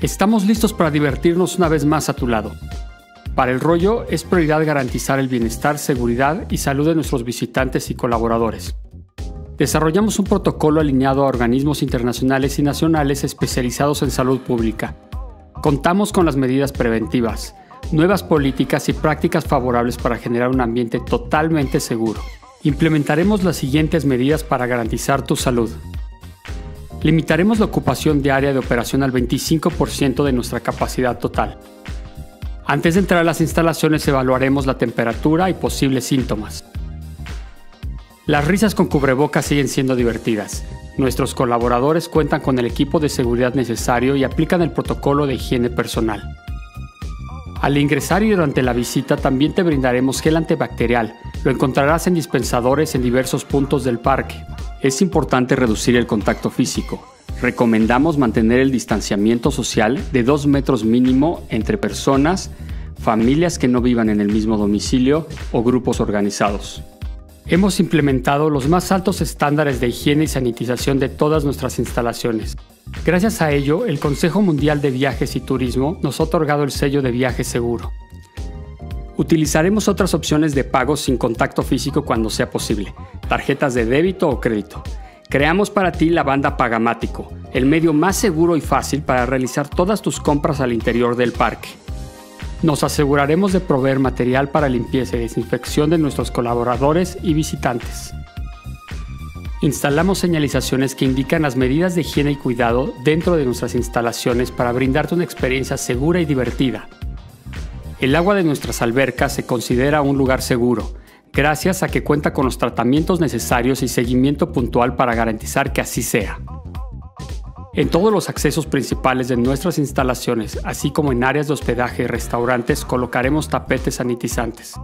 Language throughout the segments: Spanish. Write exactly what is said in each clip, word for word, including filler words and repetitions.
Estamos listos para divertirnos una vez más a tu lado. Para El Rollo es prioridad garantizar el bienestar, seguridad y salud de nuestros visitantes y colaboradores. Desarrollamos un protocolo alineado a organismos internacionales y nacionales especializados en salud pública. Contamos con las medidas preventivas, nuevas políticas y prácticas favorables para generar un ambiente totalmente seguro. Implementaremos las siguientes medidas para garantizar tu salud. Limitaremos la ocupación diaria de operación al veinticinco por ciento de nuestra capacidad total. Antes de entrar a las instalaciones evaluaremos la temperatura y posibles síntomas. Las risas con cubrebocas siguen siendo divertidas. Nuestros colaboradores cuentan con el equipo de seguridad necesario y aplican el protocolo de higiene personal. Al ingresar y durante la visita también te brindaremos gel antibacterial. Lo encontrarás en dispensadores en diversos puntos del parque. Es importante reducir el contacto físico. Recomendamos mantener el distanciamiento social de dos metros mínimo entre personas, familias que no vivan en el mismo domicilio o grupos organizados. Hemos implementado los más altos estándares de higiene y sanitización de todas nuestras instalaciones. Gracias a ello, el Consejo Mundial de Viajes y Turismo nos ha otorgado el sello de viaje seguro. Utilizaremos otras opciones de pago sin contacto físico cuando sea posible, tarjetas de débito o crédito. Creamos para ti la banda Pagamático, el medio más seguro y fácil para realizar todas tus compras al interior del parque. Nos aseguraremos de proveer material para limpieza y desinfección de nuestros colaboradores y visitantes. Instalamos señalizaciones que indican las medidas de higiene y cuidado dentro de nuestras instalaciones para brindarte una experiencia segura y divertida. El agua de nuestras albercas se considera un lugar seguro, gracias a que cuenta con los tratamientos necesarios y seguimiento puntual para garantizar que así sea. En todos los accesos principales de nuestras instalaciones, así como en áreas de hospedaje y restaurantes, colocaremos tapetes sanitizantes.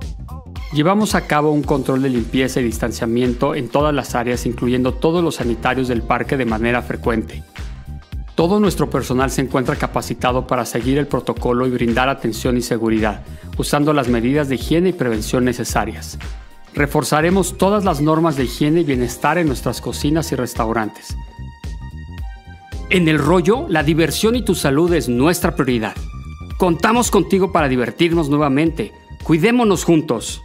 Llevamos a cabo un control de limpieza y distanciamiento en todas las áreas, incluyendo todos los sanitarios del parque de manera frecuente. Todo nuestro personal se encuentra capacitado para seguir el protocolo y brindar atención y seguridad, usando las medidas de higiene y prevención necesarias. Reforzaremos todas las normas de higiene y bienestar en nuestras cocinas y restaurantes. En El Rollo, la diversión y tu salud es nuestra prioridad. Contamos contigo para divertirnos nuevamente. Cuidémonos juntos.